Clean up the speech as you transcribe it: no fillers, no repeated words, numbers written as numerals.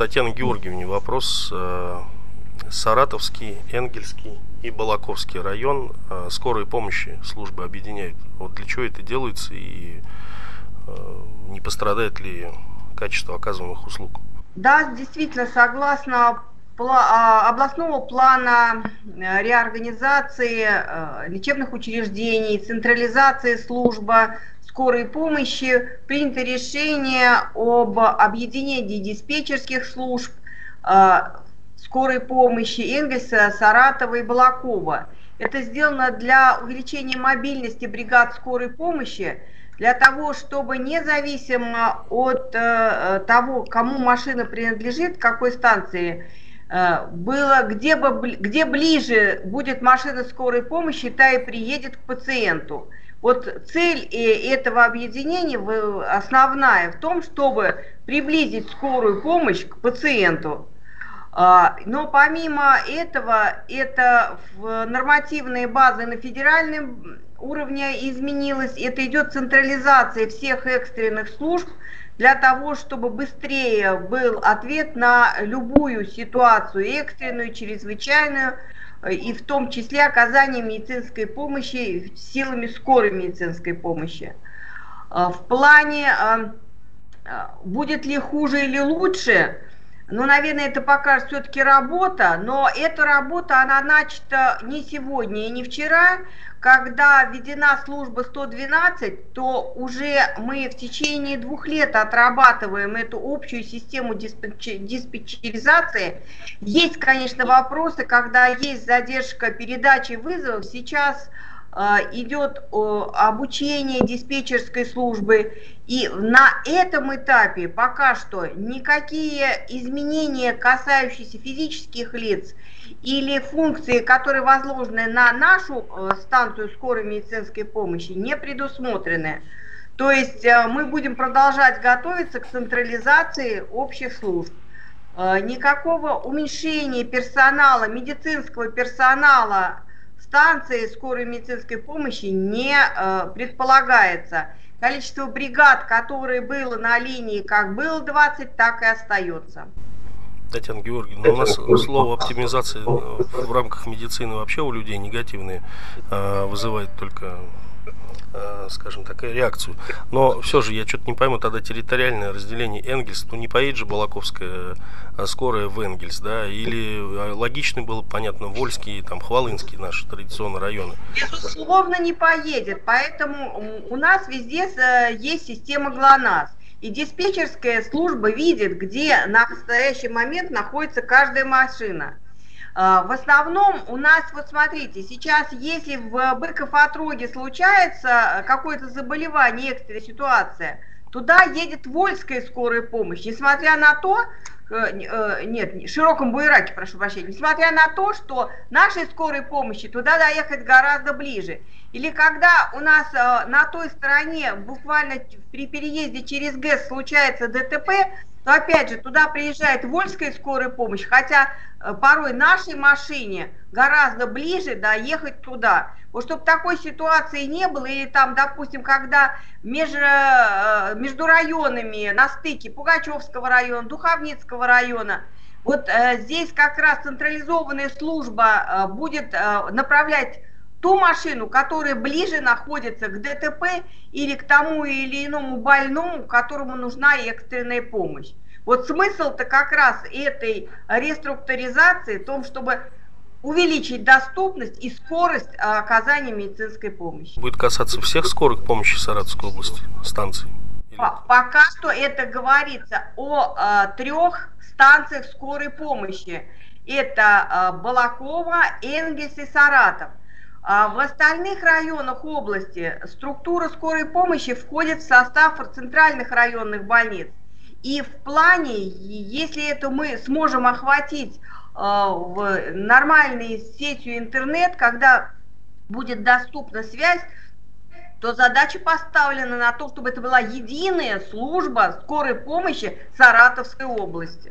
Татьяне Георгиевне вопрос. Саратовский, Энгельский и Балаковский район скорой помощи службы объединяют. Вот для чего это делается и не пострадает ли качество оказываемых услуг? Да, действительно, согласно областного плана реорганизации лечебных учреждений, централизации службы скорой помощи, принято решение об объединении диспетчерских служб скорой помощи Энгельса, Саратова и Балакова. Это сделано для увеличения мобильности бригад скорой помощи, для того, чтобы независимо от того, кому машина принадлежит, какой станции, было, где ближе будет машина скорой помощи, та и приедет к пациенту. Вот цель этого объединения основная в том, чтобы приблизить скорую помощь к пациенту. Но помимо этого, это нормативные базы на федеральном уровне изменилось. Это идет централизация всех экстренных служб для того, чтобы быстрее был ответ на любую ситуацию экстренную, чрезвычайную, и в том числе оказание медицинской помощи силами скорой медицинской помощи. В плане, будет ли хуже или лучше, ну, наверное, это пока все-таки работа, но эта работа, она начата не сегодня и не вчера. Когда введена служба 112, то уже мы в течение 2 лет отрабатываем эту общую систему диспетчеризации. Есть, конечно, вопросы, когда есть задержка передачи вызовов. Сейчас идет обучение диспетчерской службы, и на этом этапе пока что никакие изменения, касающиеся физических лиц или функции, которые возложены на нашу станцию скорой медицинской помощи, не предусмотрены. То есть мы будем продолжать готовиться к централизации общих служб. Никакого уменьшения персонала, медицинского персонала станции скорой медицинской помощи не предполагается. Количество бригад, которые было на линии, как было 20, так и остается. Татьяна Георгиевна, у нас слово оптимизация в рамках медицины вообще у людей негативные, вызывает только, скажем так, реакцию. Но все же я что-то не пойму, тогда территориальное разделение Энгельс, ну не поедет же Балаковская скорая в Энгельс, да, или логично было, понятно, Вольский, там, Хвалынский, наши традиционные районы. Безусловно, не поедет, поэтому у нас везде есть система ГЛОНАСС. И диспетчерская служба видит, где на настоящий момент находится каждая машина. В основном у нас, вот смотрите, сейчас если в Быково-Отроге случается какое-то заболевание, экстренная ситуация, туда едет Вольская скорая помощь, несмотря на то, нет, Широком Буераке, прошу прощения, несмотря на то, что нашей скорой помощи туда доехать гораздо ближе. Или когда у нас на той стороне буквально при переезде через ГЭС случается ДТП, то опять же туда приезжает Вольская скорая помощь, хотя порой нашей машине гораздо ближе доехать туда. Вот чтобы такой ситуации не было, или там, допустим, когда между районами на стыке Пугачевского района, Духовницкого района, вот здесь как раз централизованная служба будет направлять ту машину, которая ближе находится к ДТП или к тому или иному больному, которому нужна экстренная помощь. Вот смысл-то как раз этой реструктуризации в том, чтобы увеличить доступность и скорость оказания медицинской помощи. Будет касаться всех скорых помощи Саратовской области, станций? Пока что это говорится о 3 станциях скорой помощи. Это Балаково, Энгельс и Саратов. В остальных районах области структура скорой помощи входит в состав центральных районных больниц. И в плане, если это мы сможем охватить в нормальной сетью интернет, когда будет доступна связь, то задача поставлена на то, чтобы это была единая служба скорой помощи Саратовской области.